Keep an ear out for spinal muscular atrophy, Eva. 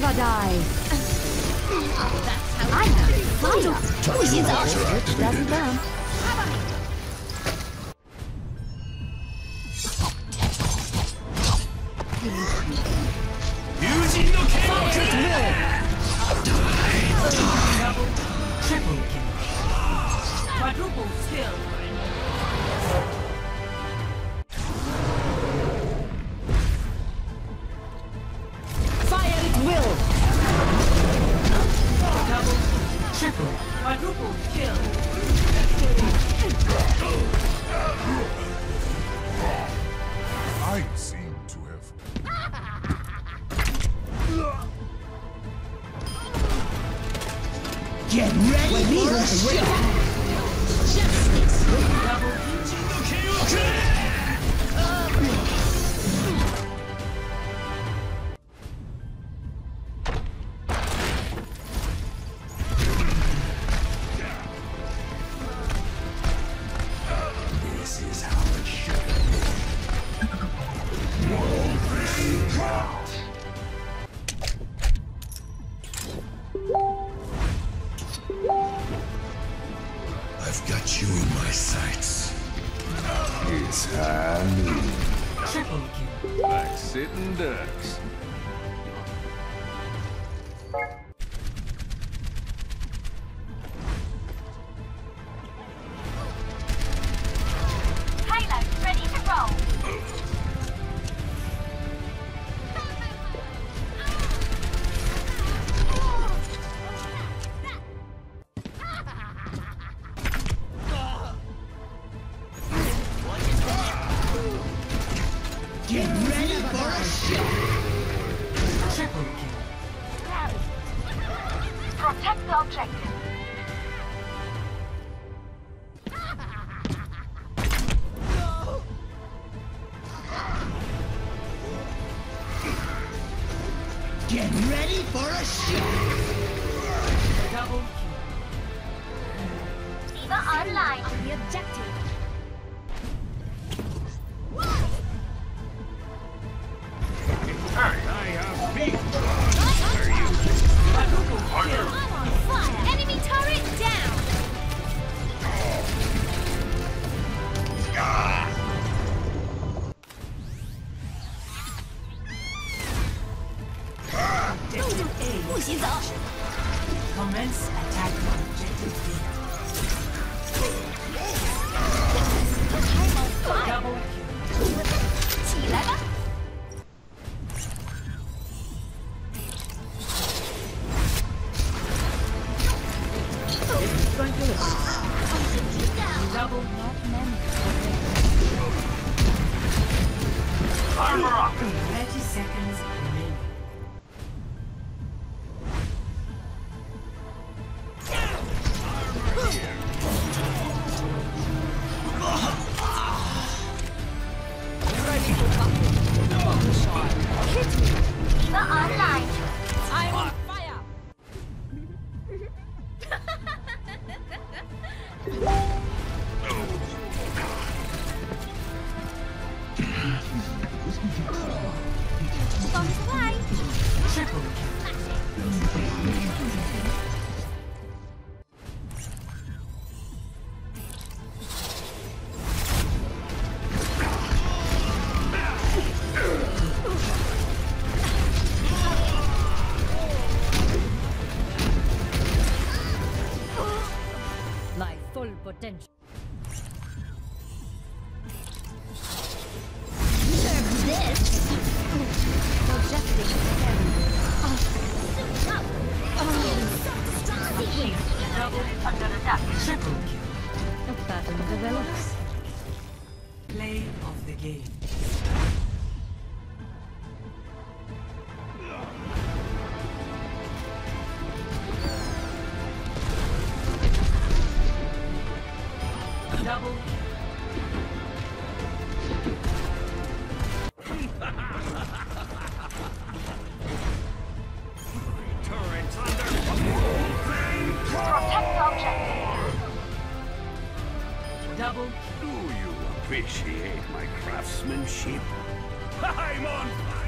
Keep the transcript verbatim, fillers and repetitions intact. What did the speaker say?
never die. Oh, that's how I know. It doesn't burn. Triple kill. Quadruple skill. Fire at will. Double, triple, quadruple kill. I seem to have. Get ready for me, let's go! Justice! This is how it should be. World proud! I've got you in my sights. It's high noon. Like sitting ducks. Get ready for a shot! Triple kill. Protect the objective. Get ready for a shot! Double kill. Eva online on the objective. Commence attack on objective B. Double kill. T eleven. It's going to look. Double not meant. Armor up. Thirty seconds. My full potential. Develops. Play of the game. Double. Turrets under protect objective. Double. Do you appreciate my craftsmanship? I'm on fire!